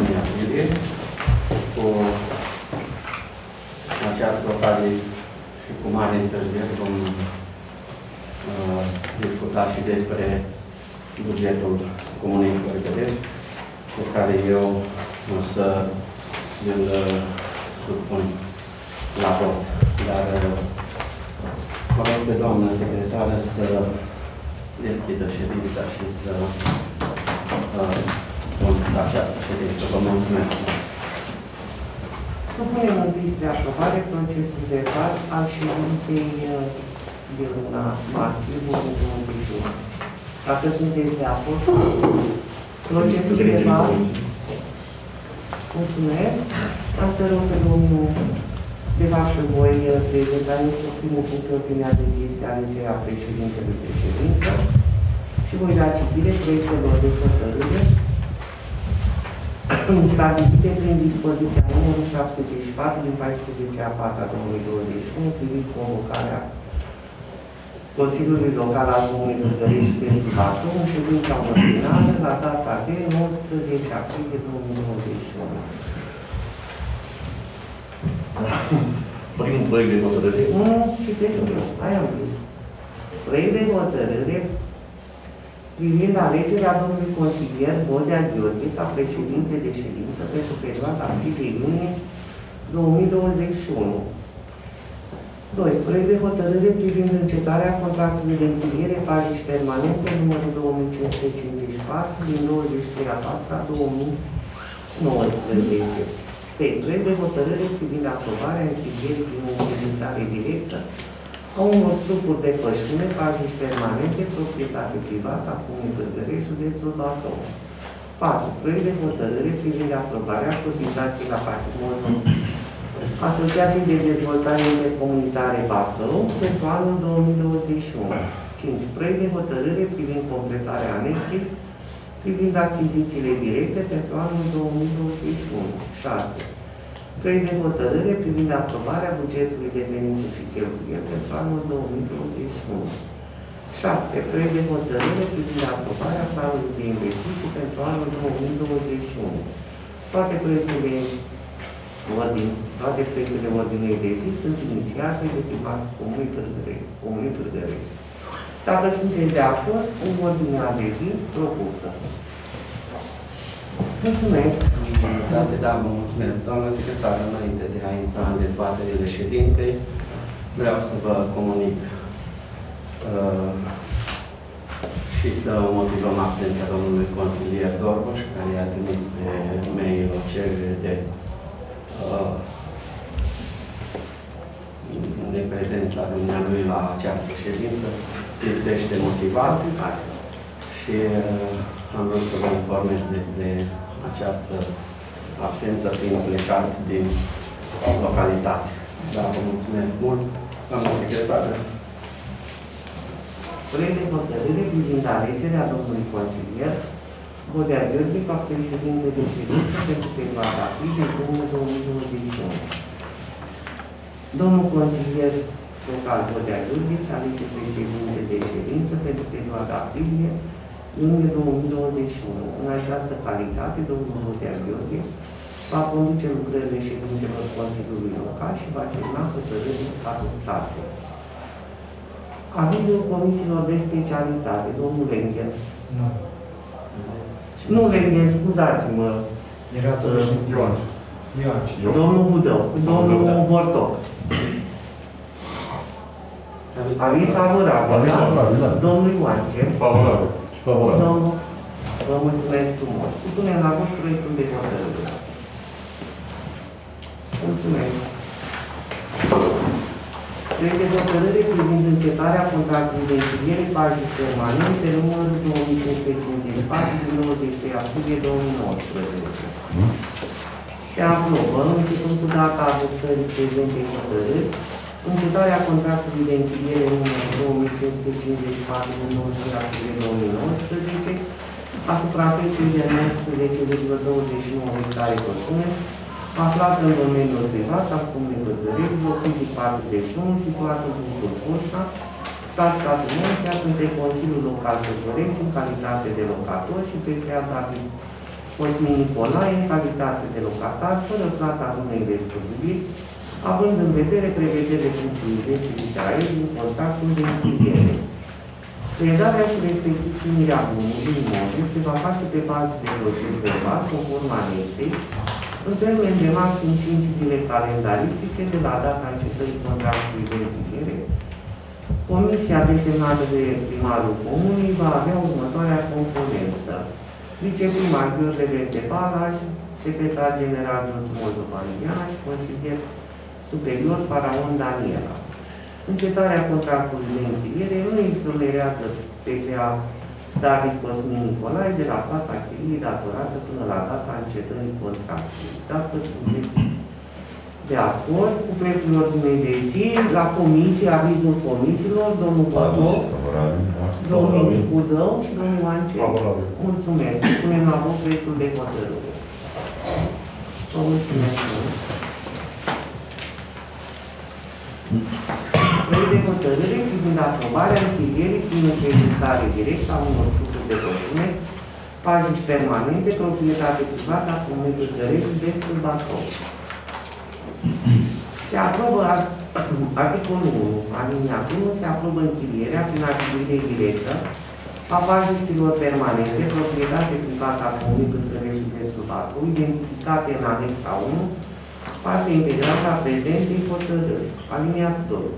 unei amire, cu această ocazie și cu mare întârziere vom discuta și despre bugetul Comunei Pârgărești, pe care eu o să îl supun la vot. Dar mă rog pe doamna secretară să deschidă ședința și să la această ședință. Vă mulțumesc! Supunem întâi de aprobare procesul verbal al ședinței de luna martie 2021. Dacă sunteți de acord, procesul verbal. Mulțumesc! Am să rog pe domnul Devașul voi prezenta primul punct pe ordinea de zi de alegerea președintelui de ședință și voi da citire proiectelor de hotărâre stabilite prin dispoziția numărul 74 din 14/4/2021 privind convocarea Consiliului Local al Comunei Pârgărești pentru în ședința ordinară la data de 19 aprilie 2021. Primul proiect de hotărâre? Nu, citesc eu, aia am zis. Proiect de hotărâre privind alegerea domnului consilier Bodea Gheorghe ca președinte de ședință pentru perioada aprilie-iunie 2021. 2. Proiect de hotărâre privind încetarea contractului de închiriere Pârgărești permanente numărul 2554 din 23/4/2019. 3. Proiect de hotărâre privind aprobarea închirierii prin utilizare directă a unor stupuri de pășune, Pârgărești permanente, proprietate privată a Comunei Pârgărești, județul Bacău. 4. Proiect de hotărâre privind aprobarea cotizației la patrimoniul Asociației de Dezvoltare Intercomunitare Bacău pentru anul 2021. 5. Proiect de hotărâre privind completarea anexei privind achizițiile directe pentru anul 2021. 6. Proiect de hotărâre privind aprobarea bugetului de venituri și cheltuieli pentru anul 2021. 7. Proiect de hotărâre privind aprobarea planului de investiții pentru anul 2021. Toate proiectele ordinei de zi sunt inițiate de primarul Comunei Pârgărești. Dacă sunteți de acord, în ordinea de zi propusă. Mulțumesc! Da, vă mulțumesc, doamna secretară. Înainte de a intra în dezbaterile ședinței, vreau să vă comunic și să motivăm absenția domnului consilier Dorboș, care i-a trimis pe mail o cerere de prezența dumnealui la această ședință. Lipsește motivat și am vrut să vă informez despre această absență prin plecat din localitate. Da, vă mulțumesc mult, doamna secretară. Proiect de hotărâre privind alegerea domnului consilier Bodea Gheorghe ca președinte de ședință pentru perioada aprilie 2021. Domnul consilier local Bodea Gheorghe s-a alege președinte de ședință pentru perioada aprilie-iunie 2021. În această calitate, domnul Bodea Gheorghe va conduce lucrările ședințelor Consiliului Local și va semna hotărârile adoptate. Avizul comisiilor de specialitate, domnul Lengel. Nu. Nu, Lengel, scuzați-mă. Era să Ioan. Domnul Budău, domnul Bortoc. Aviz favorabil, da? Domnul Ioance. Favorabil. Domnul, vă mulțumesc frumos. Supunem la vot proiectul de hotărâre. Mulțumesc. Proiect de hotărâre privind încetarea contractului de închiriere Pârgărești permanente numărul 2554 din 23 aprilie 2019. Se aprobă, începând cu data adoptării prezentei hotărâri, încetarea contractului de închiriere numărul 2554/2019 asupra prețului de 19,29 hectare pășune, aflată în domeniul privat al Comunei Pârgărești, locul 41, situatul din Burgosta, stat statul Mureș, între Consiliul Local Pârgărești în calitate de locator și pe creata din Cosmin Nicolae, în calitate de locatar, fără plata unei restituiri, având în vedere prevederile funcțiunii vitale din contractul de închiriere. Predarea și restituirea unui imobil se va face pe bază de proces verbal, conform anexei, în termen de maxim 5 zile calendaristice de la data încetării contractului de închiriere. Comisia desemnată de primarul comunei va avea următoarea componență: viceprimar Gheorghele Tepalaj, secretar general Dulțu Moldovaniana și consilier superior Faraon Daniela. Încetarea contractului de închiriere nu exonerează pe cea David Cosmin Nicolae de la plata chiriei datorată până la data încetării contractului. Dacă sunteți de acord cu proiectul ordinei de zi, la comisie, avizul comisiilor, domnul Bădoc, domnul Budău și domnul Ancel. Mulțumesc. Punem la vot proiectul de hotărâre. Vă mulțumesc. Proiect de hotărâre privind aprobarea închirierii prin încredințare directă a unor lucruri de documente, pajici permanente, proprietate privată a comunei Pârgărești de sub Bacău. Se aprobă articolul 1, alineatul 1, se aprobă închirierea prin atribuire directă a pajiștilor permanente, proprietate privată a comunei Pârgărești de sub Bacău, identificate în anexa 1, parte integrată a prezentei hotărâri. Alineatul 2.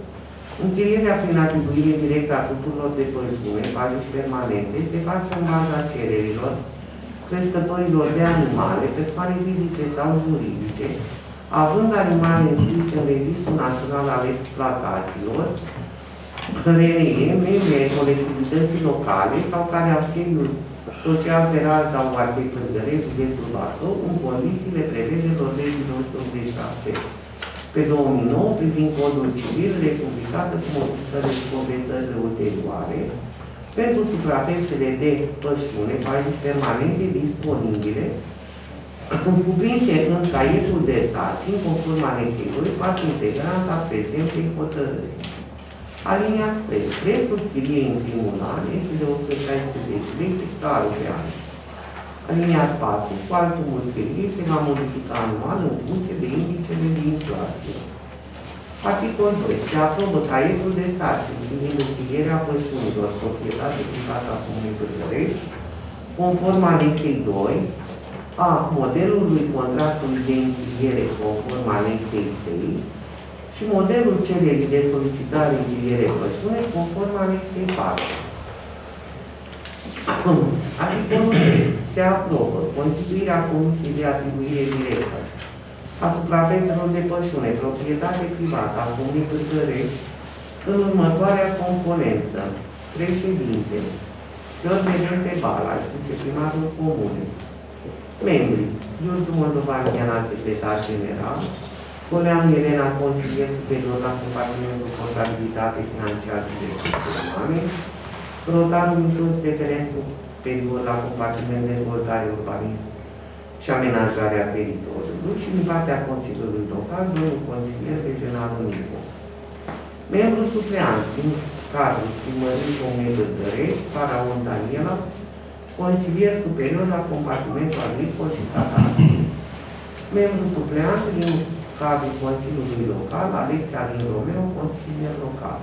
Închirierea prin atribuire directă a tuturor de pășune, pajici permanente, se face în baza cererilor crescătorilor de animale, persoane fizice sau juridice, având animale înscrise în Registrul Național al Exploatațiilor, RNE, membri ai colectivității locale sau care au sediul social feral sau Arhei Pârgărești de sub Bacău, în condițiile prevederilor legii 286. Pe 2009, privind codul civil, republicată cu modificări și completările ulterioare, pentru suprafețele de pășune, pajici permanente disponibile, cuprinse în caietul de sarcini, conform anexei, parte integrantă a prezentei hotărâri. Alinia 3. Prețul chiriei în primul an este de 116 lei fiscalul pe an. Alinia 4. Cuantumul chiriei se va modifica anual în funcție de indicele de inflație. Articol 3. Se aprobă caietul de sarcini privind închirierea pășunilor, proprietate privată a comunei Pârgărești, conform anexei 2, a modelului contractului de închiriere conform anexei 3 și modelul cererii de solicitare închiriere pășune conform anexei 4. Articolul 3. Se aprobă constituirea Comisiei de Atribuire Directă a suprafețelor de pășune, proprietate privată a comunei Pârgărești, în următoarea componență: președinte Gheorghe Tepalaj, viceprimarul comunei. Membri: Dulțu Moldovaniana, secretar general, Colean Elena, consilier superior la Compartimentul Contabilitate Financiară și Resurse Umane, Rotaru Micuț, referent superior la Compartimentul Dezvoltare Urbanism și Amenajarea Teritoriului și din partea Consiliului Local, domnul consilier regional Unico. Membru supleant din cadrul primării comunei Pârgărești, Faraon Daniela, consilier superior la Compartimentul Agricol și Cadastru. Membru supleant din cadrul Consiliului Local, Alexia din Romeo, consilier local.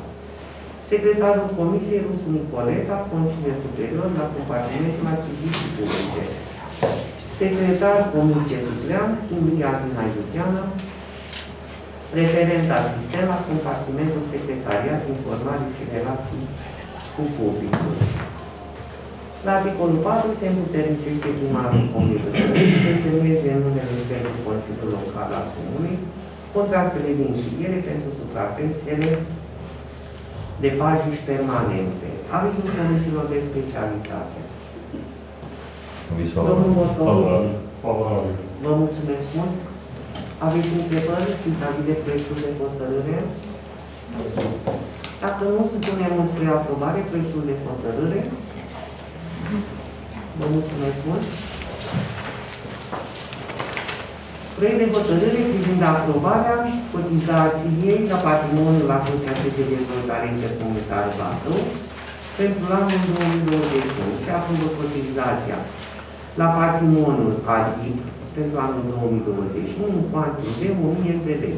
Secretarul Comisiei Rusu Nicoleta, consilier superior la Compartimentul Achiziții Publice. Secretar Comisiei supleant, Imbria din Aiuteană, referent asistent la Compartimentul Secretariat Informarii și Relații cu Publicul. La articolul 4 se împuternicește primarul comunei Pârgărești să semneze în numele Consiliului Local al comunei contractele de închiriere pentru suprafețele de pajici permanente. Avizul comisiilor de specialitate. Domnul Motor, vă mulțumesc mult. Aveți întrebări vis-a-vis de proiectul de hotărâre? Dacă nu, supunem spre aprobare proiectul de hotărâre. Vă mulțumesc mult. Proiect de hotărâre privind aprobarea cotizației la patrimoniul Asociației de Dezvoltare Intercomunitară Bacău pentru anul 2021. Se aprobă cotizația la patrimoniul ADI pentru anul 2021 cuantum de 1000 de lei.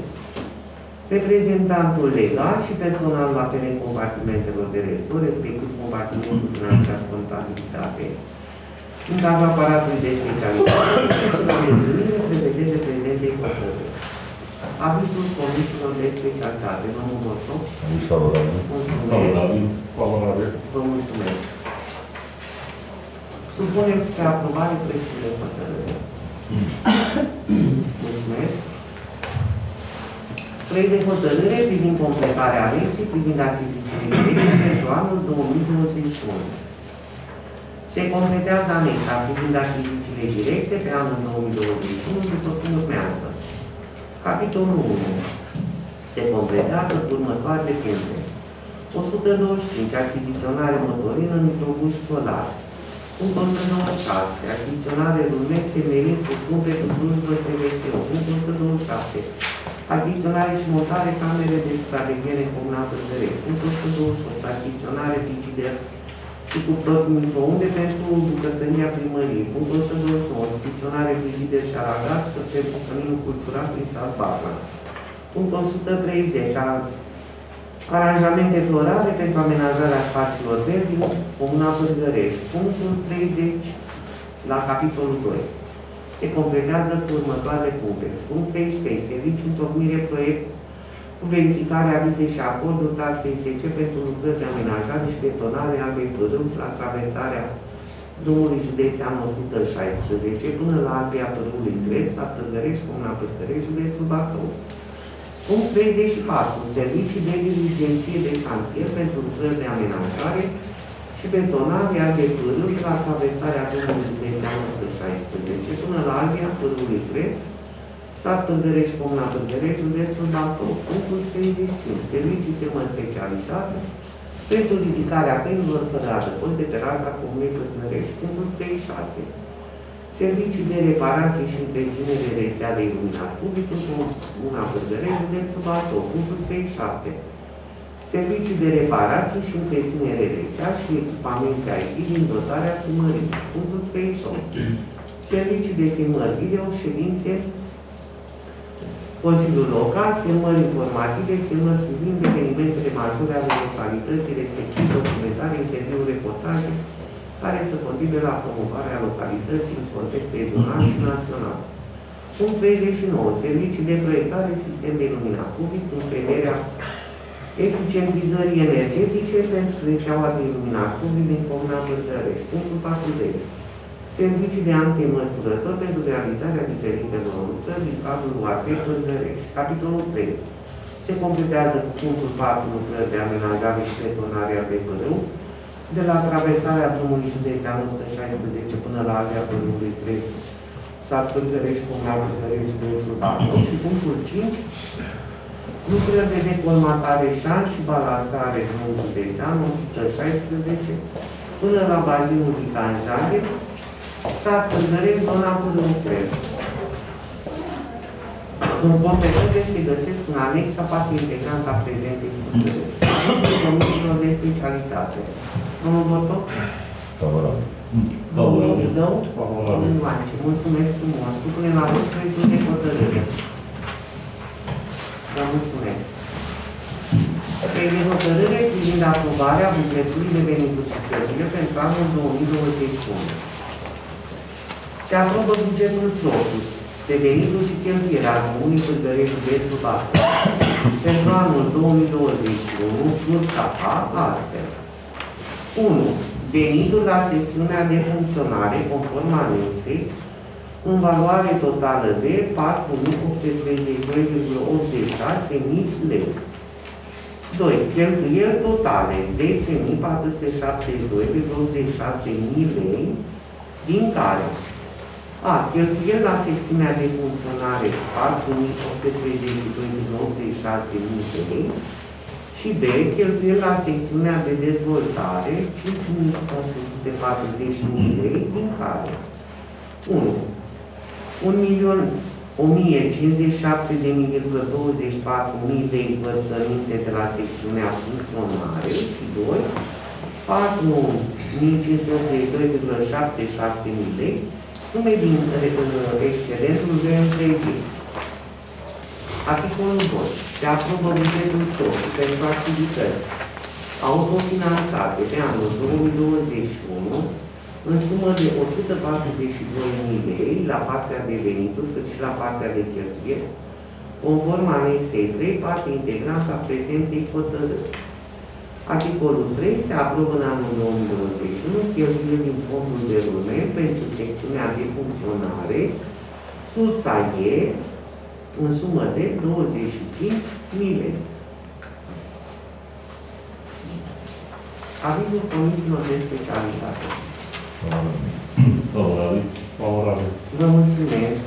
Reprezentantul legal și personalul apelei compartimentelor de resurs, respectiv compartimentul finanța contabilitate, în cadrul aparatului de specialitate și la reuniune prevederile prezenței controlului. Avizul comisiilor de specialitate, domnul Moțu. Mulțumesc. Vă mulțumesc. Supunem spre aprobare prețurile hotărârii. Mulțumesc. Proiect de hotărâre privind completarea anexei privind activitățile directe pentru anul 2021. Se completează anexa privind achizițiile directe pe anul 2021 după cum urmează. Capitolul 1. Se completează cu următoarele puncte. 125. Achiziționare motorină în microbus școlar. 197. Achiziționare lunet femeie cu cumple cu slujbă SMSO. 127. Achiziționare și montare camere de supraveghere comunată de rec. 128. Achiziționare picider și cu tot microunde pentru bucătăria primăriei. Punctul 129. Achiziționare frigider și aragat către bucătăriul cultural prin Salbagna. Punctul 130. Aranjamente florale pentru amenajarea spațiilor verzi din Comuna Pârgărești. Punctul 30 la capitolul 2. Se completează cu următoarele puncte. Punctul 33. Serviciu întocmire proiect cu verificarea avizei și acordul TARSEC pentru lucrări de amenajare și betonare a albei drum la traversarea drumului județean 116 până la albia Târgului Greț, la Pârgărești, Comuna Pârgărești, județul Bacău. Punct 34. Servicii de diligenție de șantier pentru lucrări de amenajare și betonare a albei drum la traversarea drumului județean 116 până la albia Târgului Greț, Sat Pârgărești, Comuna Pârgărești, județul Bacău. Punctul 35. Servicii temă specialitate pentru ridicarea penilor fără adăpost de pe raza Comunei Pârgărești. Punctul 36. Servicii de reparație și întregime de rețea de iluminat public în Comuna Pârgărești, județul Bacău. Punctul 37. Servicii de reparație și întregime de rețea și echipamente IT din dotarea primării. Punctul 38. Servicii de filmări video, ședințe Consiliul Local, filmări informative, filmări privind evenimentele majore ale localității, respectiv documentare, interviuri, reportaje, care să contribuie la promovarea localității în context regional și național. Punct 39. Servicii de proiectare, sistem de iluminat public, în prevederea eficientizării energetice pentru rețeaua de iluminat public din Comuna Pârgărești. Punctul 40. Servicii de antimăsurător pentru realizarea diferitelor lucrări din cadrul UAP Pârgărești. Capitolul 3. Se completează cu punctul 4 lucrări de amenajare și betonare a BPR-ul, de la traversarea drumului județean 116 până la alea Părului 3, Sat Pârgărești, Comuna Pârgărești, județul Bacău. Și punctul 5. Lucrări de decolmatare șan și balastare drumului județean 116 până la bazinul din Canjare, Sat Pârgărești, zona Pârgărești. În completări se găsesc în anexa parte integrantă a prezentei Pârgărești. În comisiilor de specialitate. Domnul Botoc? Favorabil. Domnul Dău? Favorabil. Mulțumesc frumos. Supunem la vot proiectul de hotărâre. Vă mulțumesc. Proiect de hotărâre privind aprobarea bugetului de venituri și cheltuieli pentru anul 2021. Se aprobă bugetul propriu de venituri și cheltuieli al Comunei Pârgărești, județul Bacău pentru anul 2021, sursa A, astfel. 1. Venituri la secțiunea de funcționare, conform anexei, în valoare totală de 4.832,86 lei. 2. Cheltuieli totale de 10.472,86 lei, din care A. Cheltuieli la secțiunea de funcționare 4.832,86 lei și B. Cheltuieli la secțiunea de dezvoltare 5.440 lei, din care 1.157.024 lei vărsăminte de la secțiunea funcționare și 2. 4.582,76 lei sume din excedentul VNTG. Articolul 2. Se aprobă bugetul total pentru activități autofinanțate pe anul 2021 în sumă de 142.000 de lei la partea de venituri cât și la partea de cheltuieli, conform anexei 3, parte integrantă a prezentei hotărâri. Articolul 3. Se aprobă în anul 2021 cheltuieli din fondul de lume pentru secțiunea de funcționare sursa E în sumă de 25.000 lei. Avizul comisiilor de specialitate. Favorabil. Vă mulțumesc.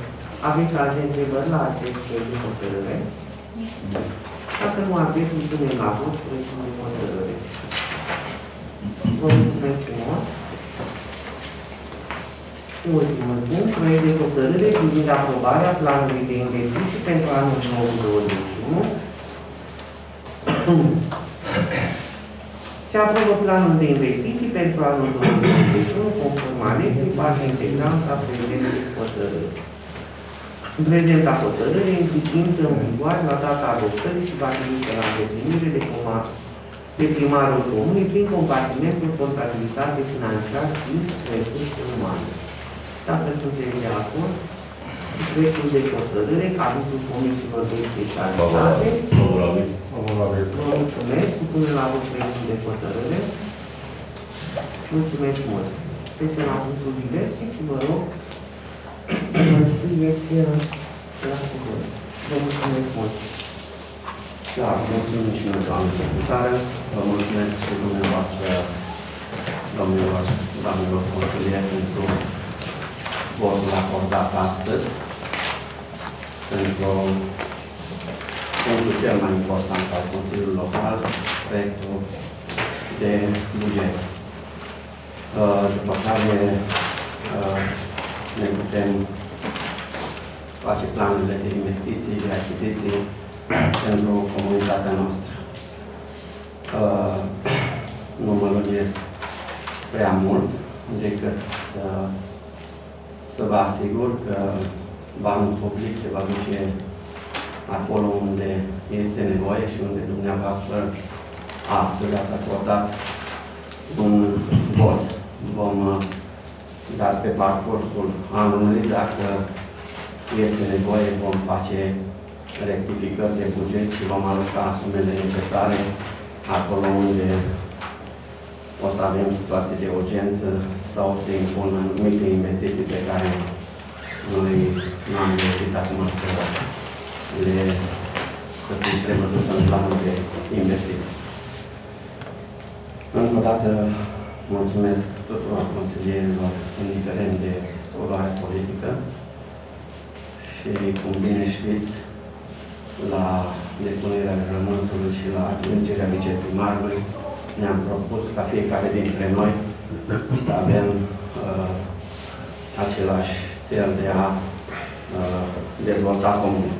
Aveți alte întrebări la acest proiect hotărâre? Dacă nu aveți, îmi punem la vot proiectul de hotărâre. Vă mulțumesc frumos. Ultimul punct, proiect de hotărâre privind aprobarea planului de investiții pentru anul 2021. Se aprobă planul de investiții pentru anul 2021, conform anexei, parte integrantă a prezentei hotărâri. Prezenta hotărâre intră în vigoare la data adoptării și va trimite la îndeplinire de primarul comunii prin compartimentul contabilitate financiară și resurse umane. Dacă sunteți de acord, proiectul de hotărâre, avizul comisiilor de specialitate. Vă mulțumesc, supune la vot proiectul de hotărâre. Mulțumesc mult. Trecem la punctul diverse și vă rog să vă înscrieți la cuvânt. Vă mulțumesc mult. Da, mulțumesc și noi, doamnă secretară. Vă mulțumesc și dumneavoastră, doamnelor consilieri, pentru votul acordat astăzi, pentru punctul cel mai important al Consiliului Local, proiectul de buget. După care ne putem face planurile de investiții, de achiziții pentru comunitatea noastră. Nu mă lungesc prea mult decât să vă asigur că banul public se va duce acolo unde este nevoie și unde dumneavoastră astăzi ați acordat un vot. Vom da pe parcursul anului, dacă este nevoie, vom face rectificări de buget și vom aloca sumele necesare acolo unde o să avem situații de urgență sau se impun anumite investiții pe care noi nu am investit acum să fie prevăzut în planul de investiții. Încă o dată mulțumesc tuturor consilierilor, indiferent de culoarea politică. Și, cum bine știți, la depunerea jurământului și la alegerea viceprimarului, ne-am propus ca fiecare dintre noi să avem același țel de a dezvolta comunul.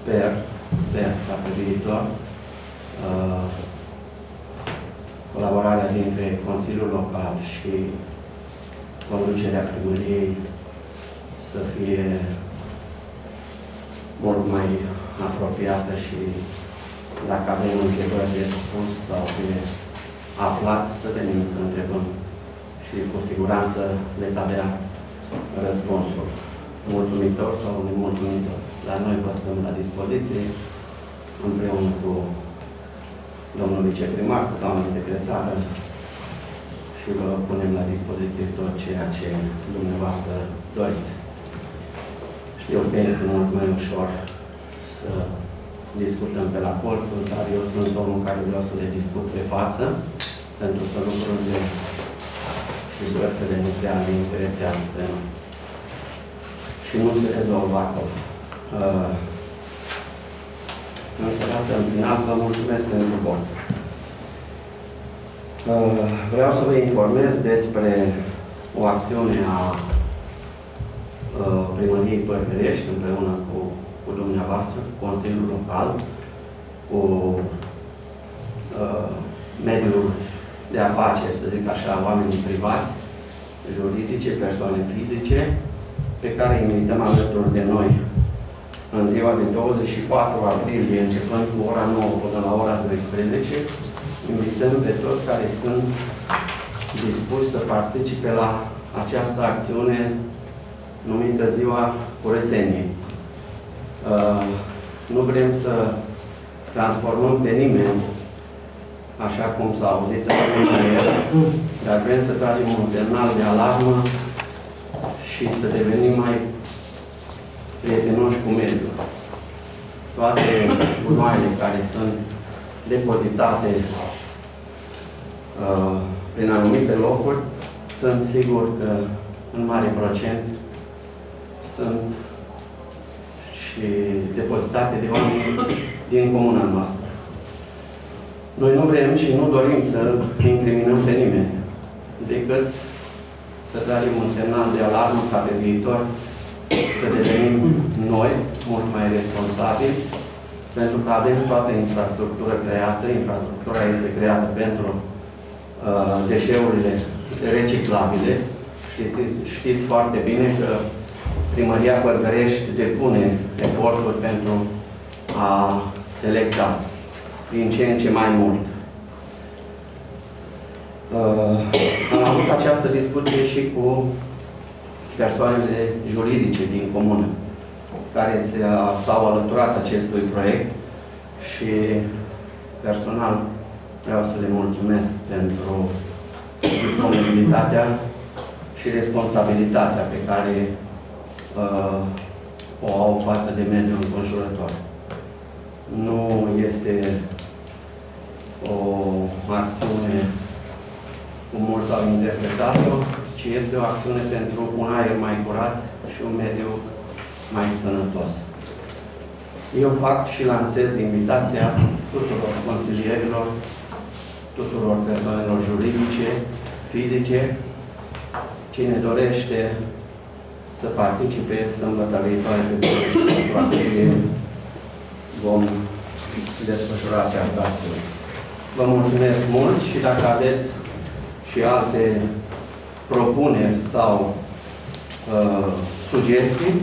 Sper ca pe viitor colaborarea dintre Consiliul Local și conducerea primăriei să fie mult mai apropiată și dacă avem întrebări de spus sau de aflat, să venim să întrebăm și cu siguranță veți avea răspunsul mulțumitor sau nemulțumitor. Dar noi vă stăm la dispoziție împreună cu domnul viceprimar, cu doamna secretară și vă punem la dispoziție tot ceea ce dumneavoastră doriți. Eu cred că este mult mai ușor să discutăm pe la colțul, dar eu sunt omul care vreau să le discut pe față, pentru că lucrurile și vârfele nucleare le interesează pe noi. Și nu se rezolvă acolo. Încă o dată, în final, vă mulțumesc pentru vot. Vreau să vă informez despre o acțiune a Primăriei Pârgărești, împreună cu dumneavoastră, cu Consiliul Local, cu mediul de afaceri, să zic așa, oamenii privați, juridice, persoane fizice, pe care îi invităm alături de noi în ziua de 24 aprilie, începând cu ora 9 până la ora 12, invităm pe toți care sunt dispuși să participe la această acțiune numită Ziua Curățeniei. Nu vrem să transformăm pe nimeni, așa cum s-a auzit în el, dar vrem să tragem un semnal de alarmă și să devenim mai prietenoși cu mediul. Toate gunoaiele care sunt depozitate prin anumite locuri, sunt sigur că în mare procent sunt și depozitate de oameni din comuna noastră. Noi nu vrem și nu dorim să incriminăm pe nimeni, decât să tragem un semnal de alarmă ca pe viitor să devenim noi mult mai responsabili, pentru că avem toată infrastructura creată. Infrastructura este creată pentru deșeurile reciclabile. Știți foarte bine că Primăria Pârgărești depune eforturi pentru a selecta din ce în ce mai mult. Am avut această discuție și cu persoanele juridice din comună, care s-au alăturat acestui proiect și personal vreau să le mulțumesc pentru disponibilitatea și responsabilitatea pe care o au față de mediul înconjurător. Nu este o acțiune cum mulți au interpretat-o, ci este o acțiune pentru un aer mai curat și un mediu mai sănătos. Eu fac și lansez invitația tuturor consilierilor, tuturor persoanelor juridice, fizice, cine dorește să participe, sâmbătă viitoare pe 24 aprilie vom desfășura această acțiune. Vă mulțumesc mult și dacă aveți și alte propuneri sau sugestii,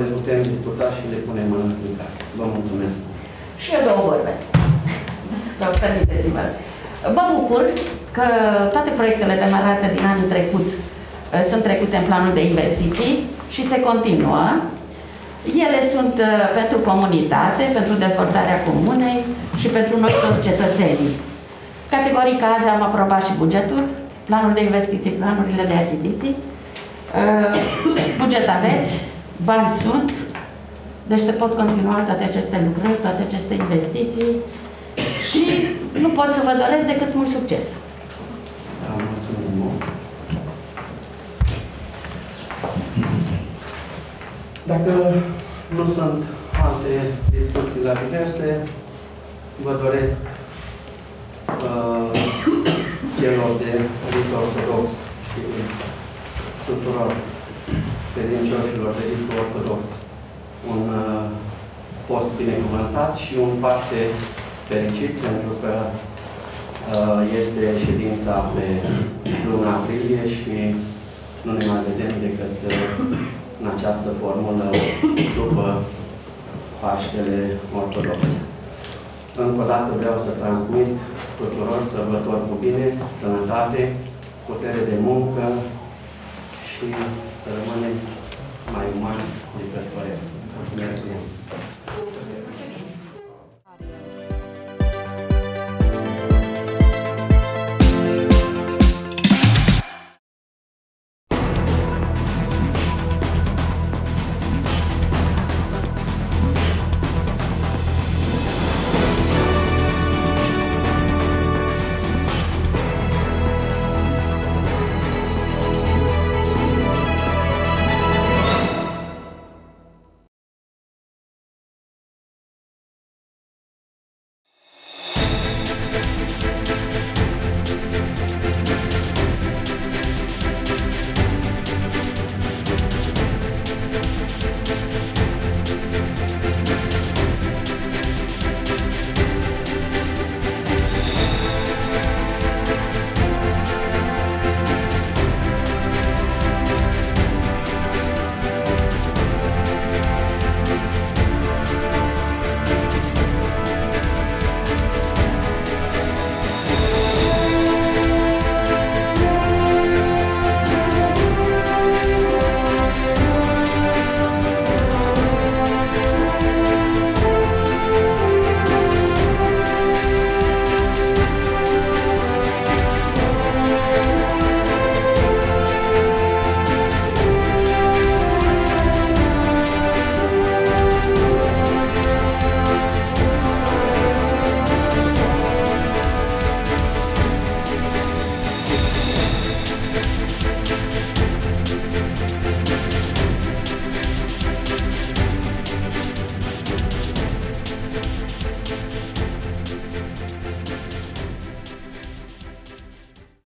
le putem discuta și le punem în aplicare. Vă mulțumesc! Și eu două vorbe. Dacă permiteți-mă. Mă bucur că toate proiectele demarate din anii trecuți sunt trecute în planul de investiții și se continuă. Ele sunt pentru comunitate, pentru dezvoltarea comunei și pentru noi toți cetățenii. Categoric azi am aprobat și bugetul, planul de investiții, planurile de achiziții. Buget aveți, bani sunt, deci se pot continua toate aceste lucruri, toate aceste investiții și nu pot să vă doresc decât mult succes. Dacă nu sunt alte discuții la diverse, vă doresc celor de rite ortodox și tuturor credincioșilor de rite ortodox un post binecuvântat și un Paște fericit, pentru că este ședința pe luna aprilie și nu ne mai vedem decât în această formulă după Paștele Ortodox. Încă o dată vreau să transmit tuturor sărbători cu bine, sănătate, putere de muncă și să rămânem mai umani decât părere. Mulțumesc!